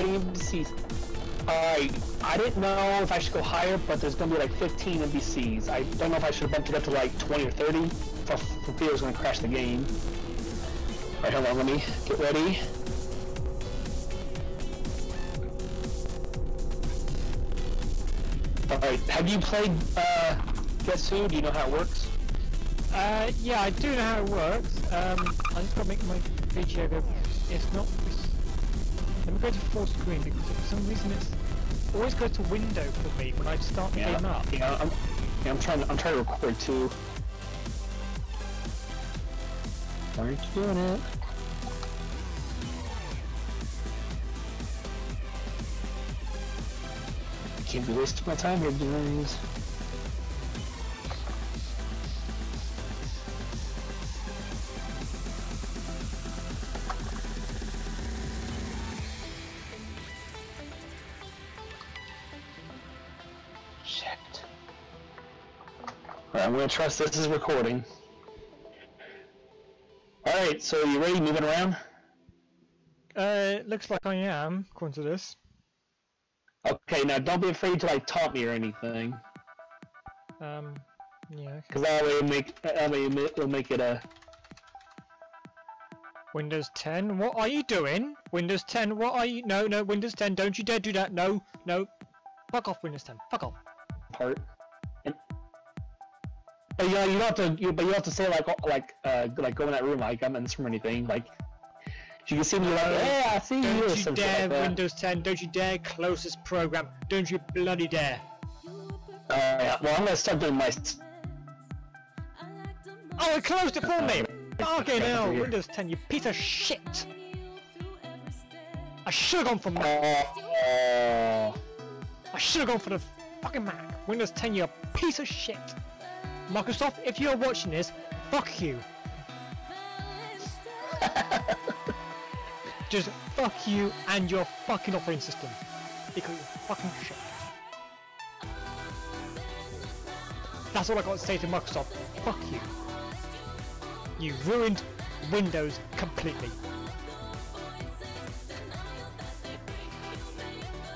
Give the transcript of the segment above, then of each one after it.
fighting NPCs. Alright, I didn't know if I should go higher, but there's gonna be like 15 NPCs. I don't know if I should have bumped it up to like 20 or 30, for fear it was gonna crash the game. Alright, hold on, let me get ready. Alright, have you played Guess Who? Do you know how it works? Yeah, I do know how it works. I just gotta make my video go. It's not. Let me go to full screen because for some reason it's always goes to window for me when I start the game up. Yeah, I'm trying to record too. Aren't you doing it? I can't be wasting my time here doing this. I'm gonna trust this is recording. Alright, so you ready moving around? It looks like I am, according to this. Okay, now don't be afraid to like taunt me or anything. Yeah. Because that way it'll make it a... Windows 10, what are you doing? Windows 10, what are you... No, no, Windows 10, don't you dare do that, no, no. Fuck off, Windows 10, fuck off. Part. But you know, you don't have to say like go in that room like I'm in this room or anything. Like you can see me like, hey, I see you. Don't you dare, like Windows 10. Don't you dare close this program. Don't you bloody dare. Yeah. Well, I'm gonna start doing my. Oh, it closed it for me. Okay, now Windows 10, you piece of shit. I should have gone for Mac. I should have gone for the fucking Mac. Windows 10, you piece of shit. Microsoft, if you're watching this, fuck you. Just fuck you and your fucking operating system. Because you're fucking shit. That's all I got to say to Microsoft. Fuck you. You ruined Windows completely.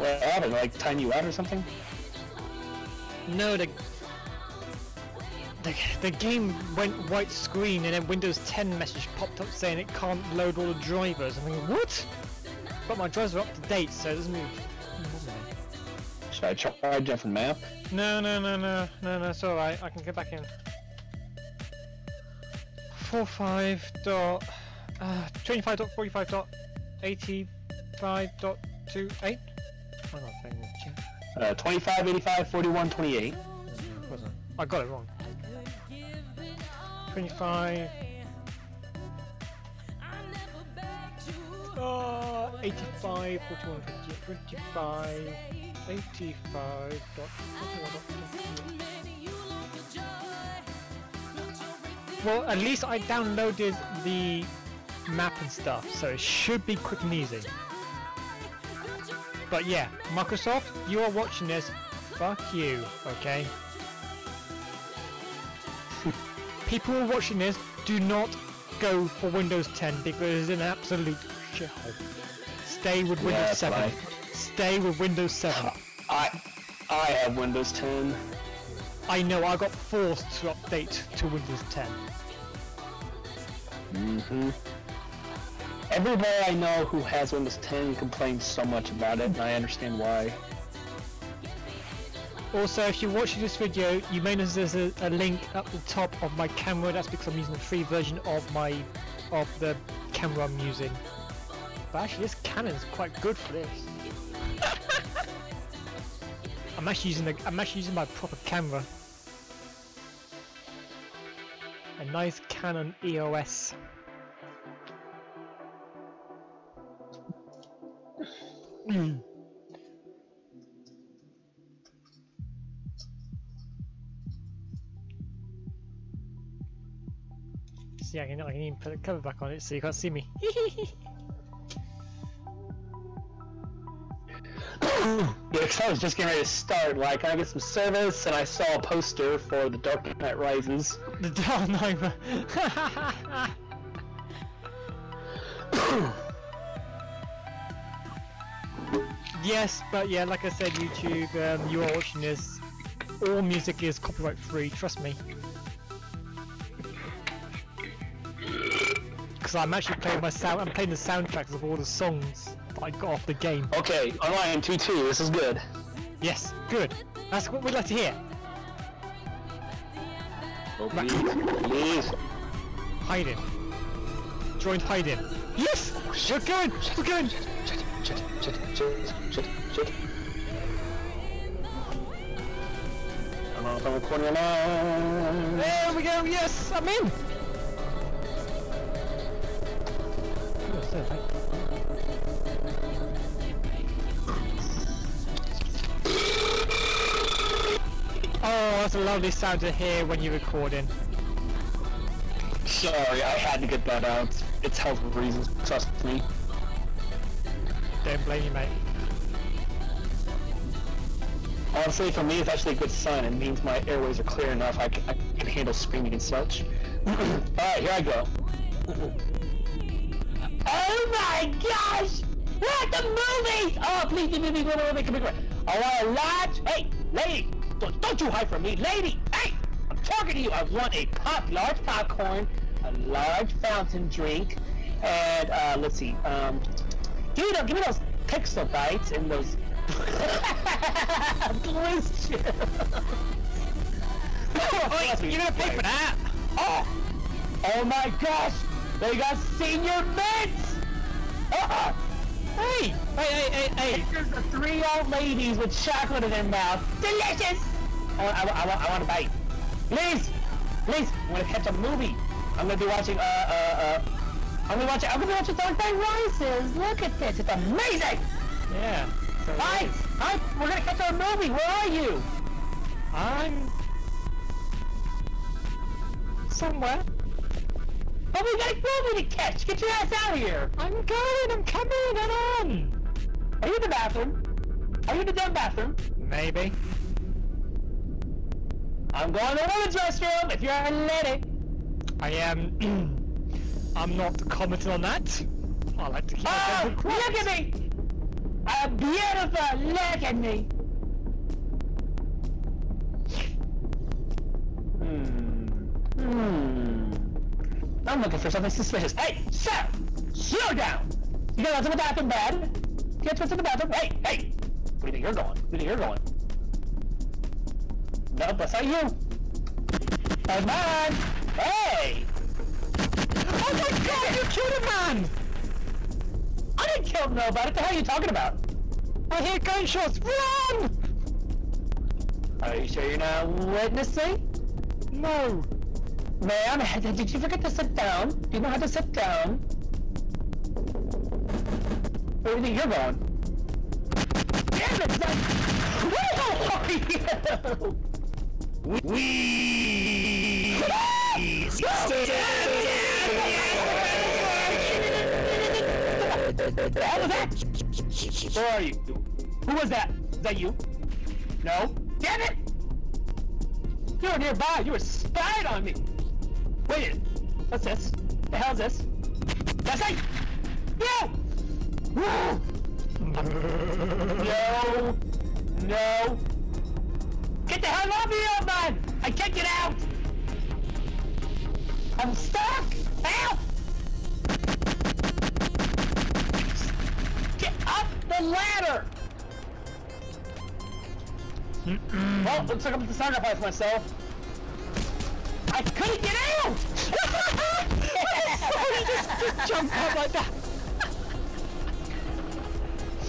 Well, I don't know, like time you out or something? No, The game went white screen and then Windows 10 message popped up saying it can't load all the drivers. I'm thinking, what? But my drivers are up to date, so it doesn't mean... Should I try a different map? No, it's alright, I can get back in. 45.45.85.28? 25, 85, 41, 28. I got it wrong. 25... 85, 41, 25... 85... Well, at least I downloaded the map and stuff, so it should be quick and easy. But yeah, Microsoft, you are watching this, fuck you, okay? People who are watching this, do not go for Windows 10 because it's an absolute shithole. Stay with Windows 7. Right. Stay with Windows 7. I have Windows 10. I know, I got forced to update to Windows 10. Mm-hmm. Everybody I know who has Windows 10 complains so much about it, and I understand why. Also, if you're watching this video, you may notice there's a link up the top of my camera. That's because I'm using the free version of the camera I'm using. But actually, this Canon's quite good for this. I'm actually using my proper camera. A nice Canon EOS. Yeah, I can even put the cover back on it so you can't see me. Yeah, because I was just getting ready to start. Like, I get some service, and I saw a poster for The Dark Knight Rises. The Dark Knight Rises. Yes, but yeah, like I said, YouTube, you are watching this. All music is copyright free, trust me. Because I'm actually playing I'm playing the soundtracks of all the songs that I got off the game. Okay, online 2-2, this is good. Yes, good. That's what we'd like to hear. Oh, please. Hide him. Join hide him. Yes! We're going! We're going! I don't know if I'm recording now. There we go, yes! I'm in! Oh, that's a lovely sound to hear when you're recording. Sorry, I had to get that out. It's health reasons, trust me. Don't blame you, mate. Honestly, for me, it's actually a good sign. It means my airways are clear enough. I can handle screaming and such. Alright, here I go. Oh my gosh! We're at the movies! Oh, please, go. I want a large... Hey, lady! Don't you hide from me, lady! Hey! I'm talking to you! I want a large popcorn, a large fountain drink, and, let's see, give me those pixel bites and those bliss chips. Oh, you're gonna pay for that! Oh! Oh my gosh! They got senior mints! Uh-uh! Hey! Hey! There's the 3 old ladies with chocolate in their mouth. Delicious! I want a bite. Please! Please! I'm gonna catch a movie! I'm gonna be watching, I'm gonna watch Dark Knight Rises! Look at this! It's amazing! Yeah. Hi! We're gonna catch our movie! Where are you? I'm... somewhere. But we got a movie to catch! Get your ass out of here! I'm coming, I'm on! Are you in the bathroom? Are you in the dumb bathroom? Maybe. I'm going to the women's restroom if you're a lady. I am. I'm not commenting on that. I like to keep it. Oh, look at me! I'm beautiful. Look at me. I'm looking for something suspicious. Hey, sir! Slow down! You gotta go to the bathroom, bud. Get to the bathroom. Hey! Where do you think you're going? Where do you think you're going? Nope, I saw you! Come on! Hey! Oh my god, you killed a man! I didn't kill nobody, what the hell are you talking about? I hear gunshots, run! Are you sure you're not witnessing? No. Ma'am, did you forget to sit down? Do you know how to sit down? Where do you think you're going? Damn it, son! Where are you? We that? Where are you? Who was that? Is that you? No? Damn it! You were nearby! You were spied on me! Wait a minute. What's this? The hell's this? That's it! No! No! No! Get the hell off me, old man! I can't get out! I'm stuck! Help! Get up the ladder! Well, looks like I'm at the sacrifice myself. I couldn't get out! I just jumped out like that!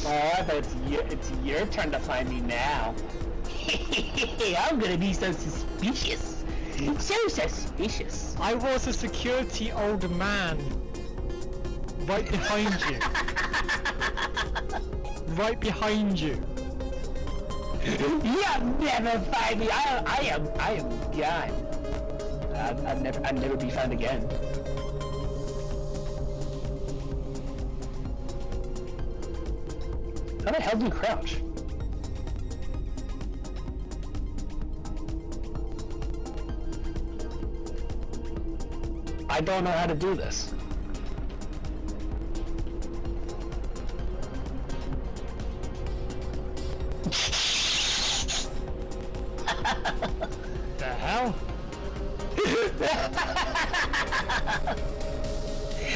Alright, but it's your turn to find me now. I'm gonna be so suspicious. So suspicious. I was a security old man. Right behind you. Right behind you. You'll never find me. I am gone. I'll never be found again. How the hell do you crouch? I don't know how to do this.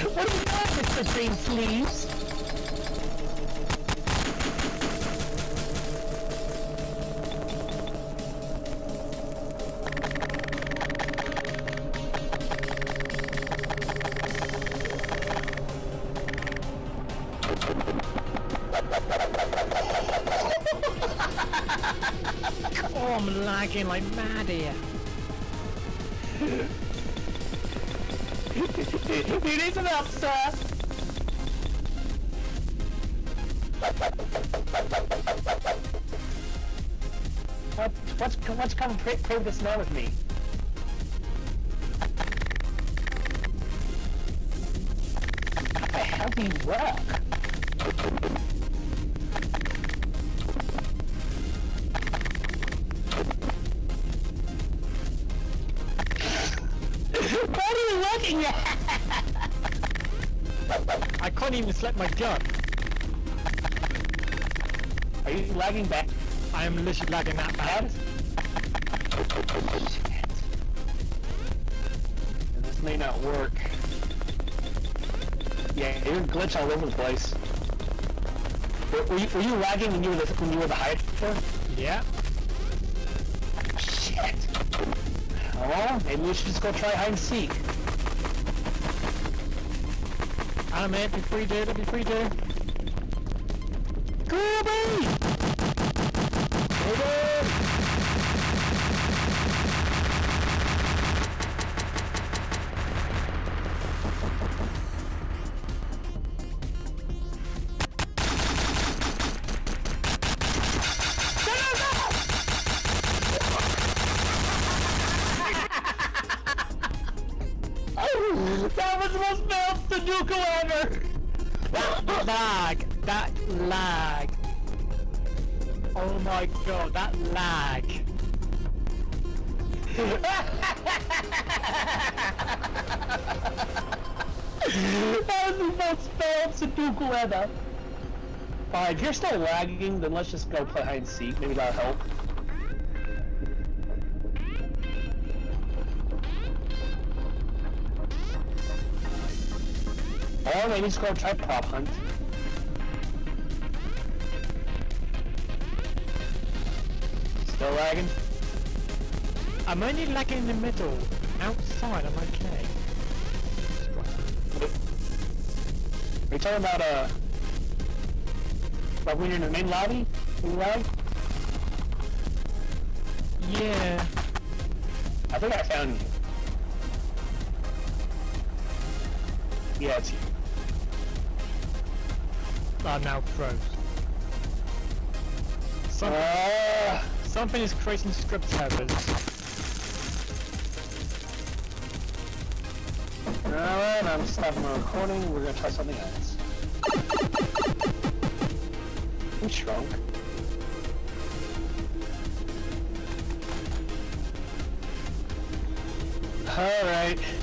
What do you got with these leaves? Oh, I'm lagging like mad here. You need some help, sir. What's come prove this now with me? How do you work? I can't even select my gun. Are you lagging back? I am literally lagging that bad. Shit. This may not work. Yeah, you're glitch all over the place. Were you lagging when you were the hider? Yeah. Shit. Oh, maybe we should just go try hide and seek. Ah man, be free dude, it'll be free dude. Gooby! That was the most balanced Sudoku ever! Lag! That lag! Oh my god, that lag! That was the most balanced Sudoku ever! Alright, if you're still lagging, then let's just go play hide and seek. Maybe that'll help. Oh, maybe just go try prop hunt. Still lagging? I'm only lagging in the middle. Outside, I'm okay. Are you talking about, like when you're in the main lobby? When you lag? Yeah. I think I found you. Yeah, it's you. I'm now froze. Something is creating script servers. Alright, I'm stopping my recording. We're gonna try something else. I'm shrunk. Alright.